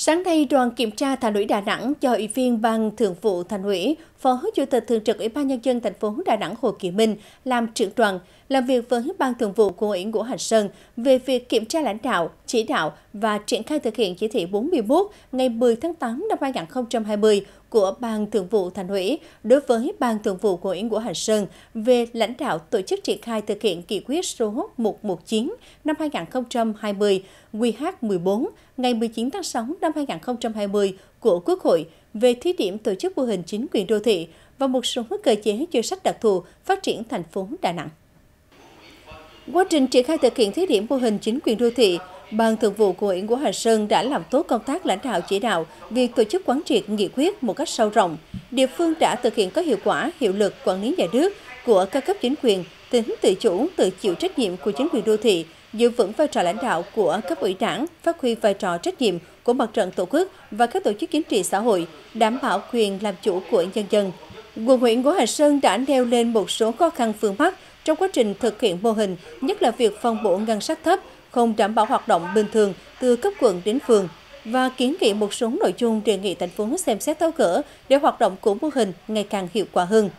Sáng nay, Đoàn Kiểm tra Thành ủy Đà Nẵng cho Ủy viên Ban Thường vụ Thành ủy, Phó Chủ tịch Thường trực Ủy ban Nhân dân thành phố Đà Nẵng Hồ Kỳ Minh làm trưởng đoàn, làm việc với Ban Thường vụ Quận ủy Ngũ Hành Sơn về việc kiểm tra lãnh đạo, chỉ đạo và triển khai thực hiện chỉ thị 41 ngày 10 tháng 8 năm 2020 của Ban Thường vụ Thành ủy đối với Ban Thường vụ Quận ủy Ngũ Hành Sơn về lãnh đạo tổ chức triển khai thực hiện nghị quyết số 119 năm 2020 QH14 ngày 19 tháng 6 năm 2020 của Quốc hội về thí điểm tổ chức mô hình chính quyền đô thị và một số cơ chế chính sách đặc thù phát triển thành phố Đà Nẵng. Quá trình triển khai thực hiện thí điểm mô hình chính quyền đô thị, Ban Thường vụ Quận ủy Ngũ Hành Sơn đã làm tốt công tác lãnh đạo chỉ đạo việc tổ chức quán triệt nghị quyết một cách sâu rộng. Địa phương đã thực hiện có hiệu quả hiệu lực quản lý nhà nước của các cấp chính quyền, tính tự chủ, tự chịu trách nhiệm của chính quyền đô thị, giữ vững vai trò lãnh đạo của cấp ủy đảng, phát huy vai trò trách nhiệm của mặt trận tổ quốc và các tổ chức chính trị xã hội, đảm bảo quyền làm chủ của nhân dân. Quận ủy Ngũ Hành Sơn đã nêu lên một số khó khăn vướng mắc trong quá trình thực hiện mô hình, nhất là việc phân bổ ngân sách thấp, không đảm bảo hoạt động bình thường từ cấp quận đến phường, và kiến nghị một số nội dung đề nghị thành phố xem xét tháo gỡ để hoạt động của mô hình ngày càng hiệu quả hơn.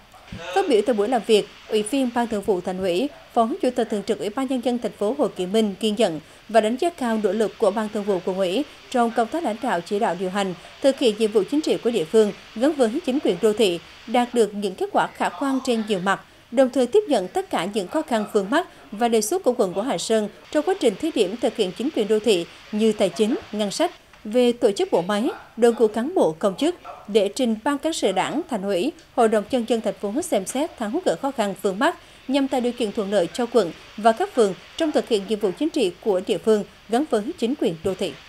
Phát biểu tại buổi làm việc, Ủy viên Ban Thường vụ Thành ủy, Phó Chủ tịch Thường trực Ủy ban Nhân dân thành phố Hồ Kỳ Minh ghi nhận và đánh giá cao nỗ lực của Ban Thường vụ Quận ủy trong công tác lãnh đạo chỉ đạo điều hành, thực hiện nhiệm vụ chính trị của địa phương gắn với chính quyền đô thị, đạt được những kết quả khả quan trên nhiều mặt, đồng thời tiếp nhận tất cả những khó khăn vướng mắc và đề xuất của quận Ngũ Hành Sơn trong quá trình thí điểm thực hiện chính quyền đô thị như tài chính, ngân sách, về tổ chức bộ máy, đội ngũ cán bộ công chức để trình Ban Cán sự Đảng, Thành ủy, Hội đồng Nhân dân thành phố xem xét tháo gỡ khó khăn vướng mắc nhằm tạo điều kiện thuận lợi cho quận và các phường trong thực hiện nhiệm vụ chính trị của địa phương gắn với chính quyền đô thị.